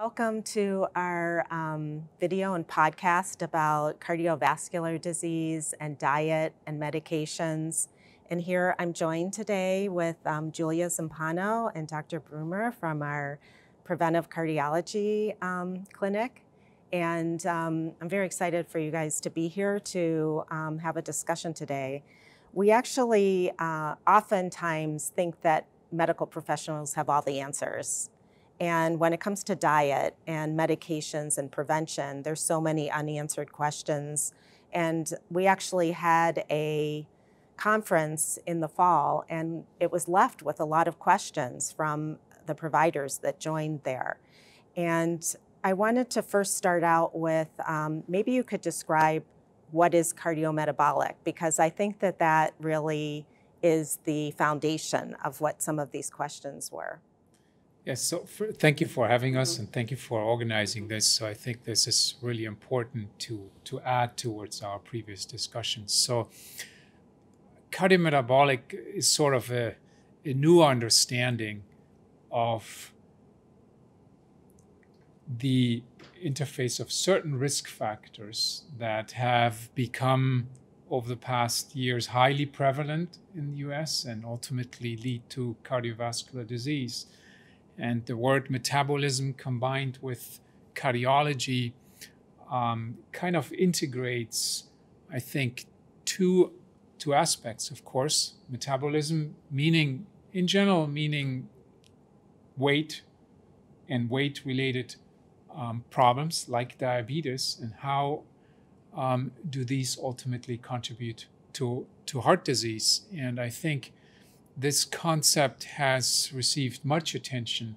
Welcome to our video and podcast about cardiovascular disease and diet and medications. And here I'm joined today with Julia Zumpano and Dr. Bruemmer from our preventive cardiology clinic. And I'm very excited for you guys to be here to have a discussion today. We actually oftentimes think that medical professionals have all the answers. And when it comes to diet and medications and prevention, there's so many unanswered questions. And we actually had a conference in the fall, and it was left with a lot of questions from the providers that joined there. And I wanted to first start out with, maybe you could describe what is cardiometabolic, because I think that that really is the foundation of what some of these questions were. Yes, so thank you for having us and thank you for organizing this. So I think this is really important to add towards our previous discussions. So cardiometabolic is sort of a new understanding of the interface of certain risk factors that have become over the past years highly prevalent in the US and ultimately lead to cardiovascular disease. And the word metabolism combined with cardiology kind of integrates, I think, two aspects, of course. Metabolism, meaning, in general, meaning weight and weight-related problems like diabetes, and how do these ultimately contribute to heart disease. And I think this concept has received much attention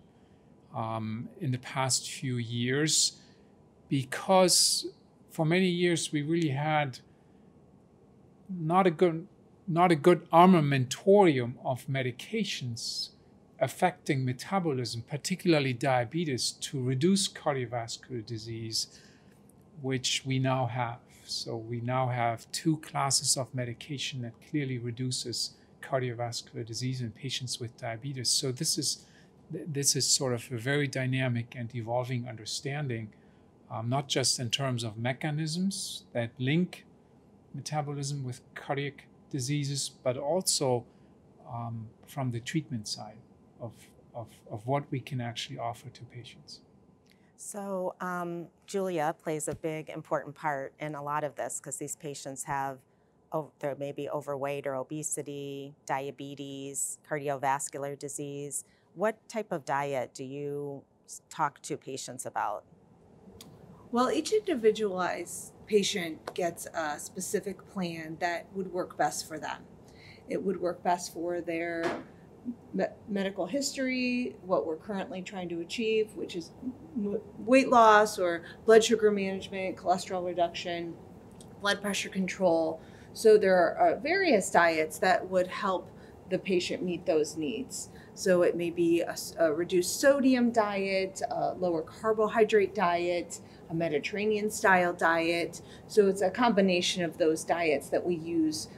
in the past few years, because for many years we really had not a good armamentarium of medications affecting metabolism, particularly diabetes, to reduce cardiovascular disease, which we now have. So we now have two classes of medication that clearly reduces cardiovascular disease in patients with diabetes. So this is sort of a very dynamic and evolving understanding, not just in terms of mechanisms that link metabolism with cardiac diseases, but also from the treatment side of what we can actually offer to patients. So Julia plays a big important part in a lot of this, because these patients have there may be overweight or obesity, diabetes, cardiovascular disease. What type of diet do you talk to patients about? Well, each individualized patient gets a specific plan that would work best for them. It would work best for their medical history, what we're currently trying to achieve, which is weight loss or blood sugar management, cholesterol reduction, blood pressure control. So there are various diets that would help the patient meet those needs. So it may be a reduced sodium diet, a lower carbohydrate diet, a Mediterranean style diet. So it's a combination of those diets that we use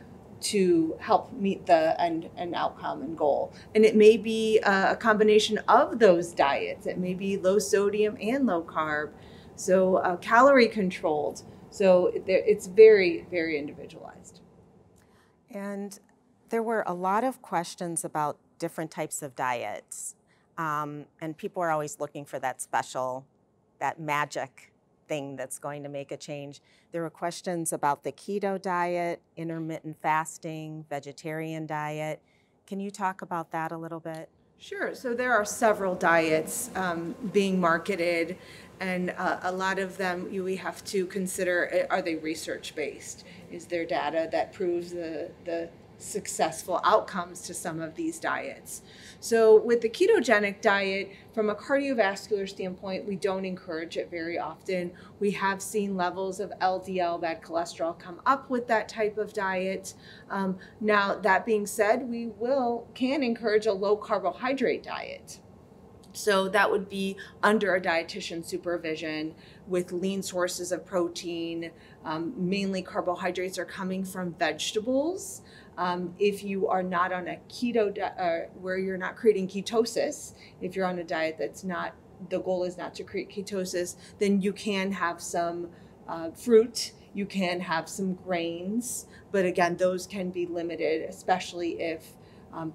to help meet the end outcome and goal. And it may be a combination of those diets. It may be low sodium and low carb, so calorie controlled. So it's very, very individualized. And there were a lot of questions about different types of diets. And people are always looking for that special, that magic thing that's going to make a change. There were questions about the keto diet, intermittent fasting, vegetarian diet. Can you talk about that a little bit? Sure. So there are several diets being marketed, and a lot of them we have to consider, are they research-based? Is there data that proves the successful outcomes to some of these diets? So with the ketogenic diet, from a cardiovascular standpoint, we don't encourage it very often. We have seen levels of LDL, bad cholesterol, come up with that type of diet. Now, that being said, we can encourage a low carbohydrate diet. So that would be under a dietitian supervision with lean sources of protein. Mainly carbohydrates are coming from vegetables. If you are not on a keto, where you're not creating ketosis, if you're on a diet that's not the goal is not to create ketosis, then you can have some fruit, you can have some grains, but again, those can be limited, especially if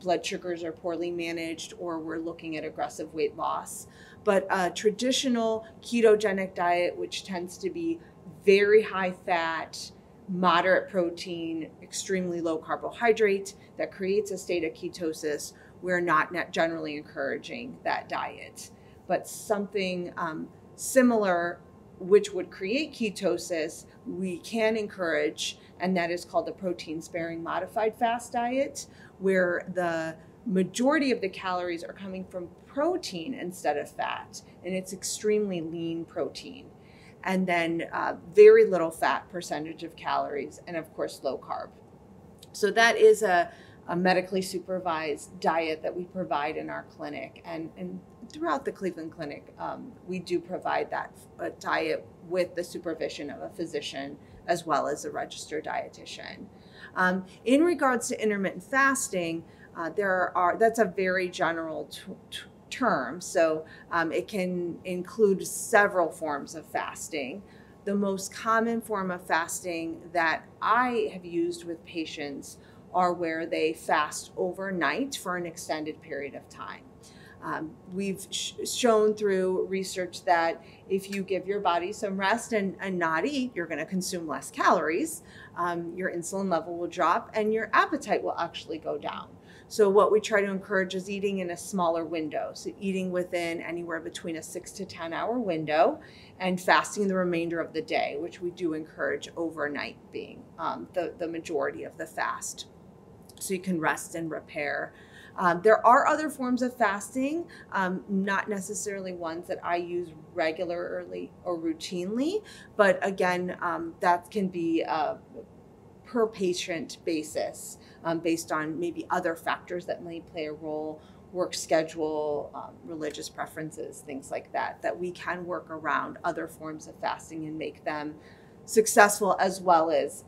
blood sugars are poorly managed or we're looking at aggressive weight loss. But a traditional ketogenic diet, which tends to be very high fat, moderate protein, extremely low carbohydrate, that creates a state of ketosis, we're not generally encouraging that diet. But something similar, which would create ketosis, we can encourage, and that is called the protein-sparing modified fast diet, where the majority of the calories are coming from protein instead of fat, and it's extremely lean protein. And then very little fat percentage of calories, and of course, low carb. So that is a medically supervised diet that we provide in our clinic. And throughout the Cleveland Clinic, we do provide that diet with the supervision of a physician as well as a registered dietitian. In regards to intermittent fasting, that's a very general term. So it can include several forms of fasting. The most common form of fasting that I have used with patients are where they fast overnight for an extended period of time. We've shown through research that if you give your body some rest and not eat, you're going to consume less calories. Your insulin level will drop and your appetite will actually go down. So what we try to encourage is eating in a smaller window. So eating within anywhere between a 6 to 10 hour window and fasting the remainder of the day, which we do encourage overnight being the majority of the fast. So you can rest and repair. There are other forms of fasting, not necessarily ones that I use regularly or routinely, but again, that can be a per patient basis based on maybe other factors that may play a role, work schedule, religious preferences, things like that, that we can work around other forms of fasting and make them successful as well as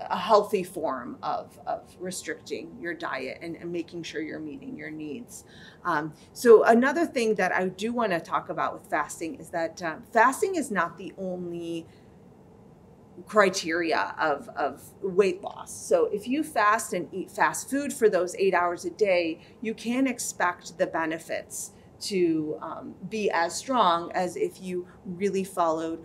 a healthy form of restricting your diet and making sure you're meeting your needs. So another thing that I do want to talk about with fasting is that fasting is not the only criteria of weight loss. So if you fast and eat fast food for those 8 hours a day, you can expect the benefits to be as strong as if you really followed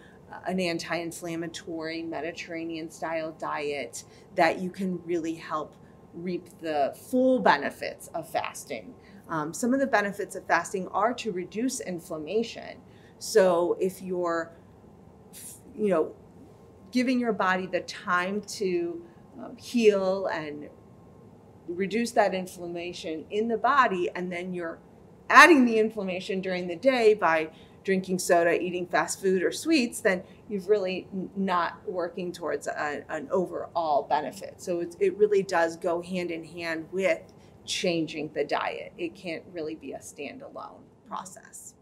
an anti-inflammatory Mediterranean style diet, that you can really help reap the full benefits of fasting. Some of the benefits of fasting are to reduce inflammation. So if you're, giving your body the time to heal and reduce that inflammation in the body, and then you're adding the inflammation during the day by drinking soda, eating fast food or sweets, then you've really not working towards an overall benefit. So it really does go hand in hand with changing the diet. It can't really be a standalone process.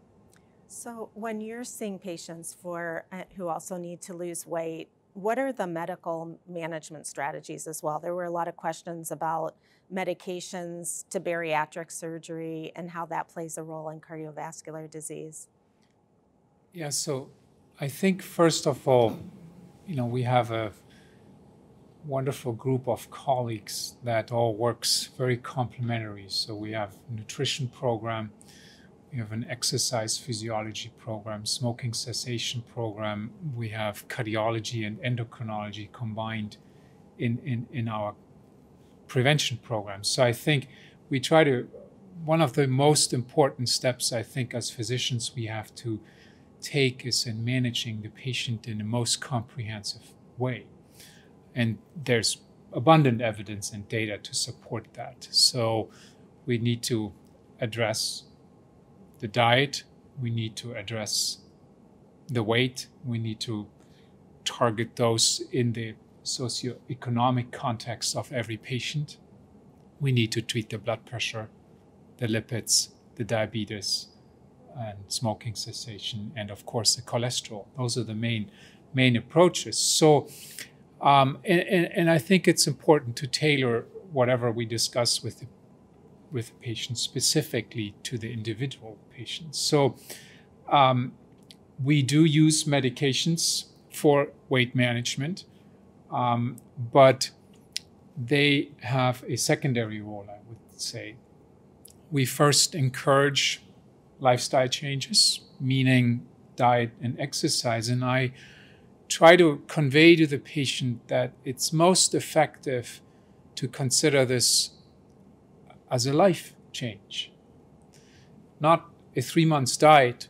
So when you're seeing patients who also need to lose weight, what are the medical management strategies as well? There were a lot of questions about medications to bariatric surgery and how that plays a role in cardiovascular disease. Yeah, so I think first of all, we have a wonderful group of colleagues that all works very complementary. So we have a nutrition program, we have an exercise physiology program, smoking cessation program, we have cardiology and endocrinology combined in our prevention program. So I think we try to, one of the most important steps I think as physicians we have to take is in managing the patient in the most comprehensive way. And there's abundant evidence and data to support that. So we need to address the diet, we need to address the weight, we need to target those in the socioeconomic context of every patient. We need to treat the blood pressure, the lipids, the diabetes, and smoking cessation, and of course the cholesterol. Those are the main approaches. So, and I think it's important to tailor whatever we discuss with the patient specifically to the individual patient. So We do use medications for weight management, but they have a secondary role, I would say. We first encourage lifestyle changes, meaning diet and exercise, and I try to convey to the patient that it's most effective to consider this as a life change, not a 3 months diet,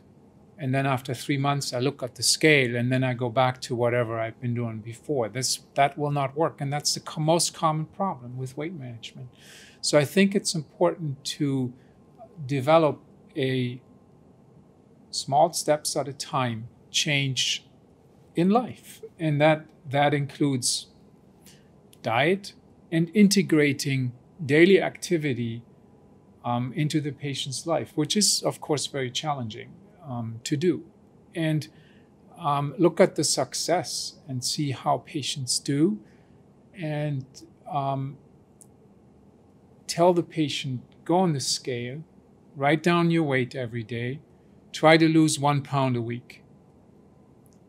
and then after 3 months I look at the scale and then I go back to whatever I've been doing before. That will not work, and that's the most common problem with weight management. So I think it's important to develop a small steps at a time change in life, and that includes diet and integrating daily activity into the patient's life, which is of course very challenging to do, and look at the success and see how patients do, and tell the patient, go on the scale, write down your weight every day, try to lose 1 pound a week,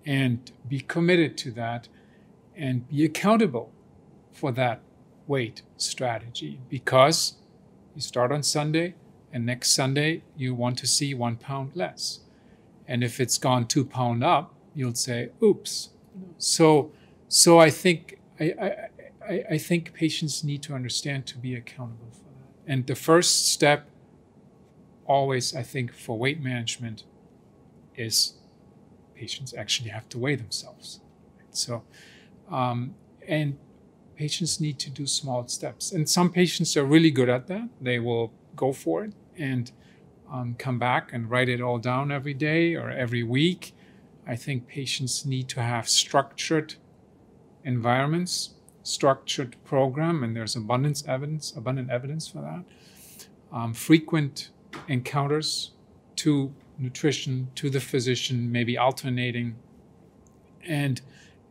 and be committed to that and be accountable for that weight strategy, because you start on Sunday and next Sunday you want to see 1 pound less. And if it's gone 2 pounds up, you'll say, oops. So I think patients need to understand to be accountable for that. And the first step always, I think, for weight management is patients actually have to weigh themselves. So, and patients need to do small steps. And some patients are really good at that. They will go for it and come back and write it all down every day or every week. I think patients need to have structured environments, structured program, and there's abundant evidence for that. Frequent encounters to nutrition, to the physician, maybe alternating. And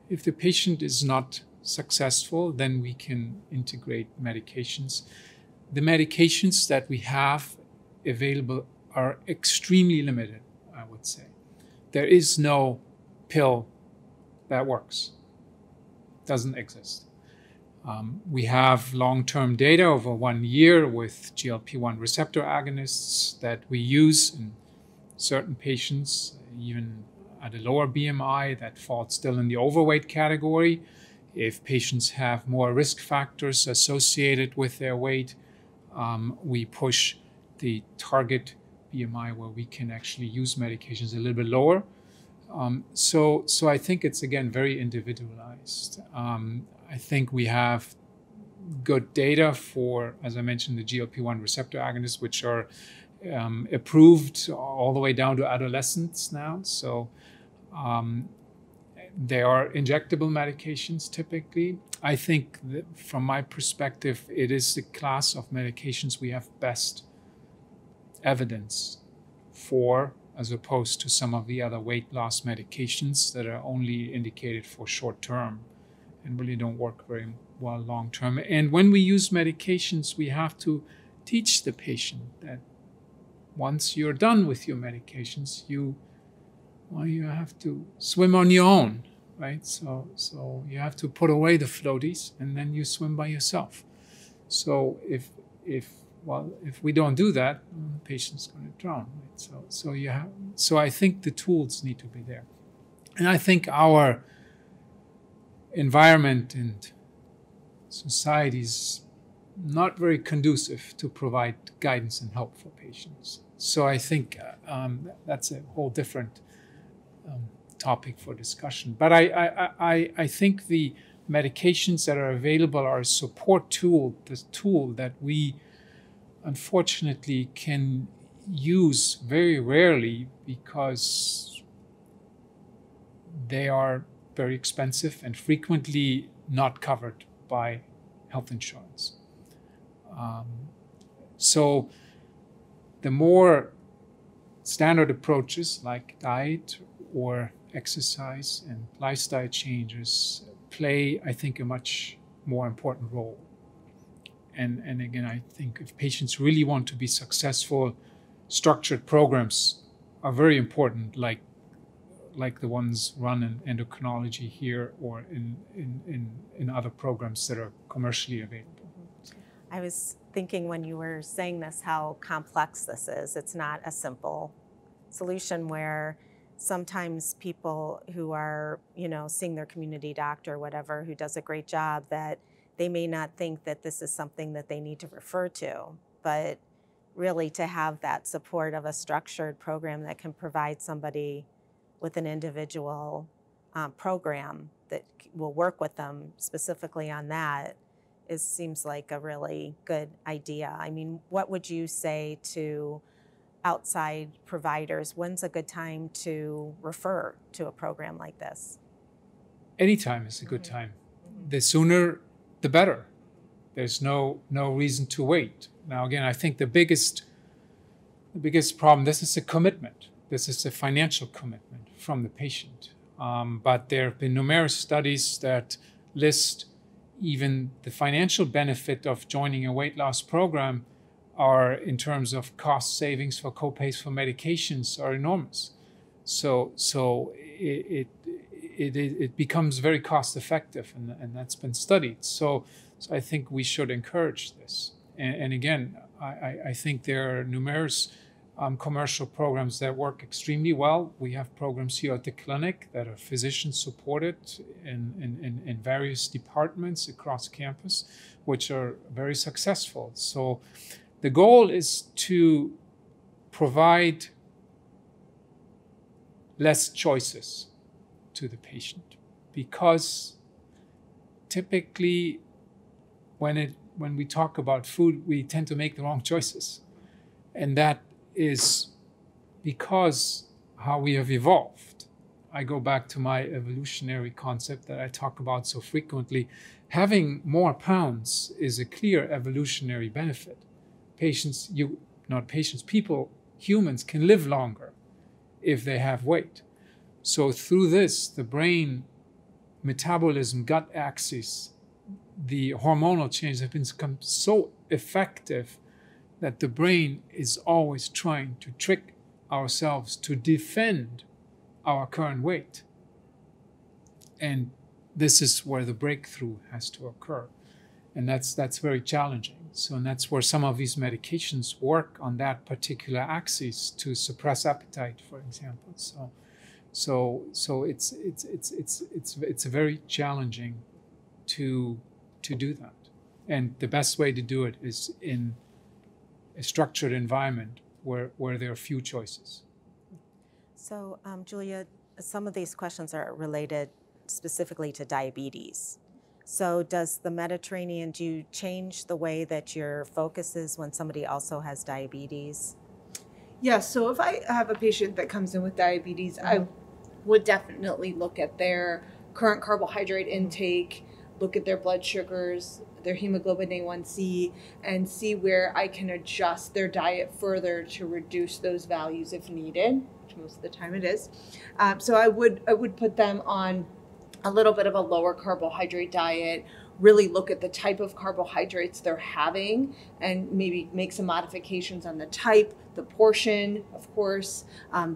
if the patient is not successful, then we can integrate medications. The medications that we have available are extremely limited, I would say. There is no pill that works. Doesn't exist. We have long-term data over 1 year with GLP-1 receptor agonists that we use in certain patients, even at a lower BMI that falls still in the overweight category. If patients have more risk factors associated with their weight, we push the target BMI where we can actually use medications a little bit lower. So I think it's, again, very individualized. I think we have good data for, as I mentioned, the GLP-1 receptor agonists, which are approved all the way down to adolescents now. So they are injectable medications typically. I think that from my perspective, it is the class of medications we have best evidence for, as opposed to some of the other weight loss medications that are only indicated for short term and really don't work very well long term. And when we use medications, we have to teach the patient that once you're done with your medications, you have to swim on your own, right? So you have to put away the floaties and then you swim by yourself. So if we don't do that, the patient's going to drown. Right? So I think the tools need to be there, and I think our environment and society's not very conducive to provide guidance and help for patients. So I think that's a whole different topic for discussion. But I think the medications that are available are a support tool, the tool that we unfortunately can use very rarely because they are very expensive and frequently not covered by health insurance. So the more standard approaches like diet or exercise and lifestyle changes play, I think, a much more important role. And again, I think if patients really want to be successful, structured programs are very important, like the ones run in endocrinology here or in other programs that are commercially available. I was thinking when you were saying this, how complex this is. It's not a simple solution where sometimes people who are, you know, seeing their community doctor, whatever, who does a great job, that they may not think that this is something that they need to refer to, but really to have that support of a structured program that can provide somebody with an individual program that will work with them specifically on that, it seems like a really good idea. I mean, what would you say to outside providers? When's a good time to refer to a program like this? Anytime is a good time. The sooner, the better. There's no reason to wait. Now, again, I think the biggest problem, this is a commitment. This is a financial commitment from the patient. But there have been numerous studies that list even the financial benefit of joining a weight loss program are in terms of cost savings for co-pays for medications are enormous. So it becomes very cost effective, and that's been studied. So I think we should encourage this. And again, I think there are numerous commercial programs that work extremely well. We have programs here at the clinic that are physician supported in various departments across campus, which are very successful. So the goal is to provide less choices to the patient, because typically when we talk about food, we tend to make the wrong choices. And that is because how we have evolved. I go back to my evolutionary concept that I talk about so frequently. Having more pounds is a clear evolutionary benefit. Humans can live longer if they have weight. So through this, the brain, metabolism, gut axis, the hormonal changes have become so effective that the brain is always trying to trick ourselves to defend our current weight. And this is where the breakthrough has to occur. And that's very challenging. So, and that's where some of these medications work on that particular axis to suppress appetite, for example. So it's very challenging to do that. And the best way to do it is in a structured environment where there are few choices. So, Julia, some of these questions are related specifically to diabetes. So does the Mediterranean, do you change the way that your focus is when somebody also has diabetes? Yeah, so if I have a patient that comes in with diabetes, I would definitely look at their current carbohydrate intake, look at their blood sugars, their hemoglobin A1C, and see where I can adjust their diet further to reduce those values if needed, which most of the time it is. So I would put them on a little bit of a lower carbohydrate diet, really look at the type of carbohydrates they're having and maybe make some modifications on the type, the portion, of course,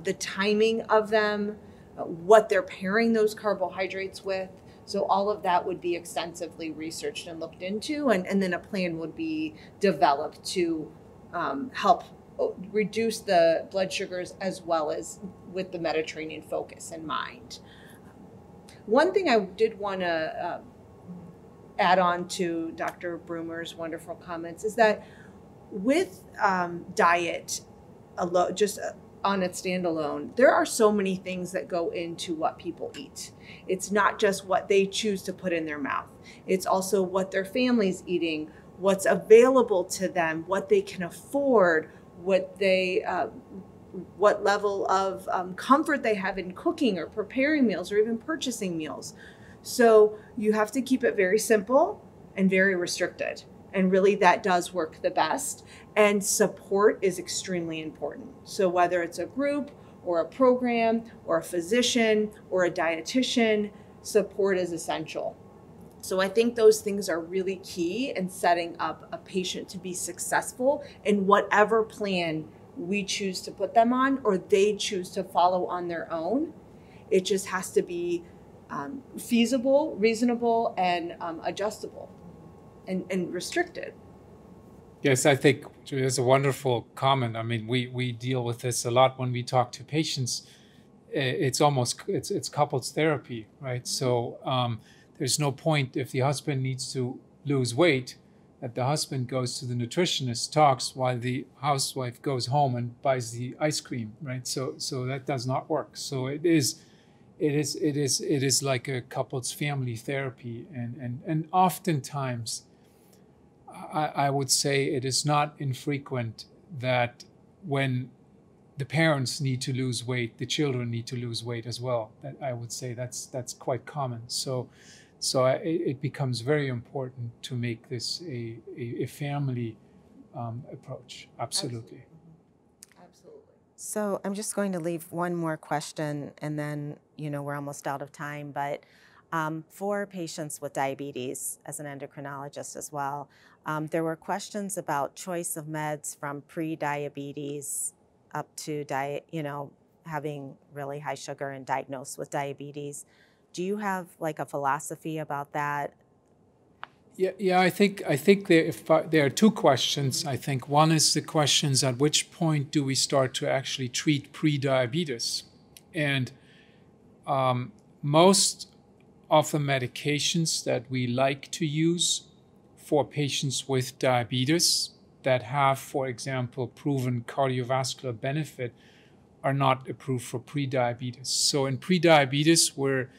the timing of them, what they're pairing those carbohydrates with. So all of that would be extensively researched and looked into, and then a plan would be developed to help reduce the blood sugars as well as with the Mediterranean focus in mind. One thing I did want to add on to Dr. Bruemmer's wonderful comments is that with diet, on its standalone, there are so many things that go into what people eat. It's not just what they choose to put in their mouth. It's also what their family's eating, what's available to them, what they can afford, what level of comfort they have in cooking or preparing meals or even purchasing meals. So you have to keep it very simple and very restricted. And really that does work the best. And support is extremely important. So whether it's a group or a program or a physician or a dietitian, support is essential. So I think those things are really key in setting up a patient to be successful in whatever plan we choose to put them on or they choose to follow on their own. It just has to be feasible, reasonable, and adjustable and restricted. Yes, I think it's a wonderful comment. I mean, we deal with this a lot when we talk to patients. It's almost, it's couples therapy, right? So there's no point if the husband needs to lose weight that the husband goes to the nutritionist, talks while the housewife goes home and buys the ice cream, right? So that does not work. So it is like a couple's family therapy, and oftentimes, I would say it is not infrequent that when the parents need to lose weight, the children need to lose weight as well. That I would say that's quite common. So it becomes very important to make this a family approach. Absolutely. Absolutely. So I'm just going to leave one more question, and then we're almost out of time, but. For patients with diabetes, as an endocrinologist as well, there were questions about choice of meds from pre-diabetes up to having really high sugar and diagnosed with diabetes. Do you have like a philosophy about that? Yeah. I think there are two questions. I think one is the questions at which point do we start to actually treat pre-diabetes, and most of the medications that we like to use for patients with diabetes that have, for example, proven cardiovascular benefit are not approved for prediabetes. So in prediabetes, where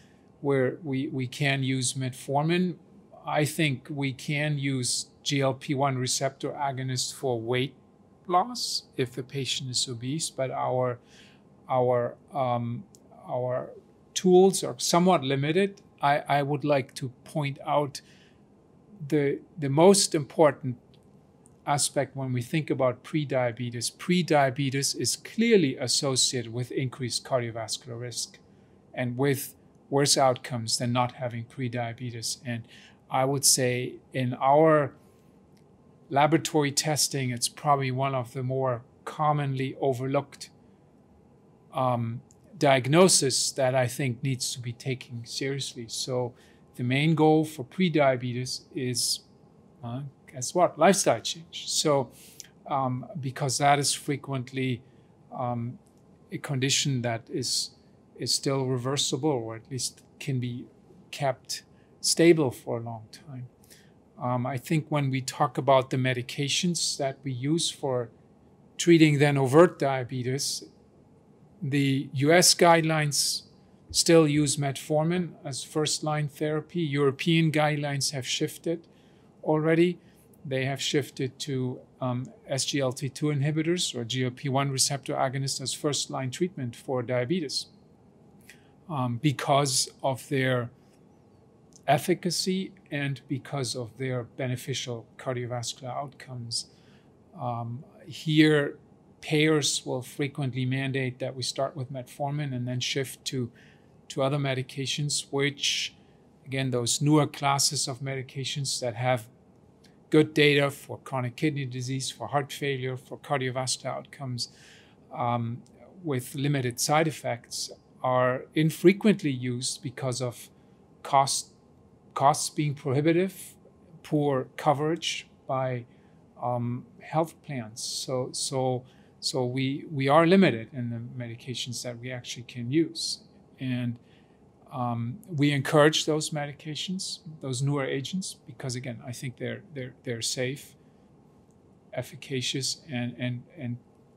we can use metformin, I think we can use GLP-1 receptor agonists for weight loss if the patient is obese, but our tools are somewhat limited. I would like to point out the most important aspect when we think about prediabetes. Prediabetes is clearly associated with increased cardiovascular risk and with worse outcomes than not having prediabetes. And I would say in our laboratory testing, it's probably one of the more commonly overlooked diagnosis that I think needs to be taken seriously. So the main goal for prediabetes is, guess what, lifestyle change. So because that is frequently a condition that is still reversible, or at least can be kept stable for a long time. I think when we talk about the medications that we use for treating then overt diabetes, the US guidelines still use metformin as first-line therapy. European guidelines have shifted already. They have shifted to SGLT2 inhibitors or GLP-1 receptor agonists as first-line treatment for diabetes because of their efficacy and because of their beneficial cardiovascular outcomes. Here, payers will frequently mandate that we start with metformin and then shift to other medications, which, again, those newer classes of medications that have good data for chronic kidney disease, for heart failure, for cardiovascular outcomes with limited side effects are infrequently used because of costs being prohibitive, poor coverage by health plans. So we are limited in the medications that we actually can use. And we encourage those medications, those newer agents, because again, I think they're safe, efficacious, and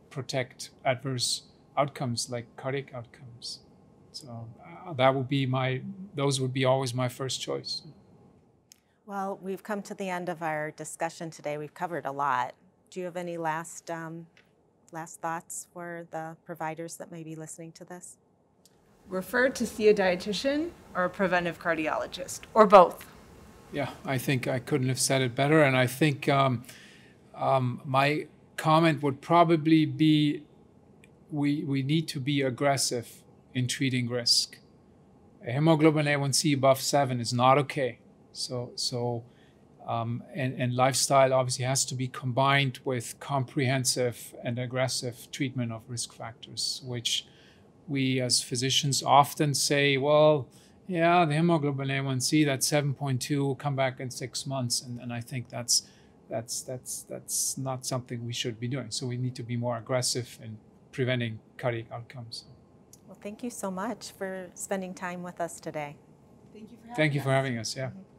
protect adverse outcomes like cardiac outcomes. So that would be those would be always my first choice. Well, we've come to the end of our discussion today. We've covered a lot. Do you have any last thoughts for the providers that may be listening to this? Refer to see a dietitian or a preventive cardiologist, or both. Yeah, I think I couldn't have said it better. And I think my comment would probably be we need to be aggressive in treating risk. A hemoglobin A1C above 7 is not okay. So And lifestyle obviously has to be combined with comprehensive and aggressive treatment of risk factors, which we as physicians often say, well, yeah, the hemoglobin A1C, that's 7.2, will come back in 6 months. And I think that's not something we should be doing. So we need to be more aggressive in preventing cardiac outcomes. Well, thank you so much for spending time with us today. Thank you for having us. Yeah. Mm-hmm.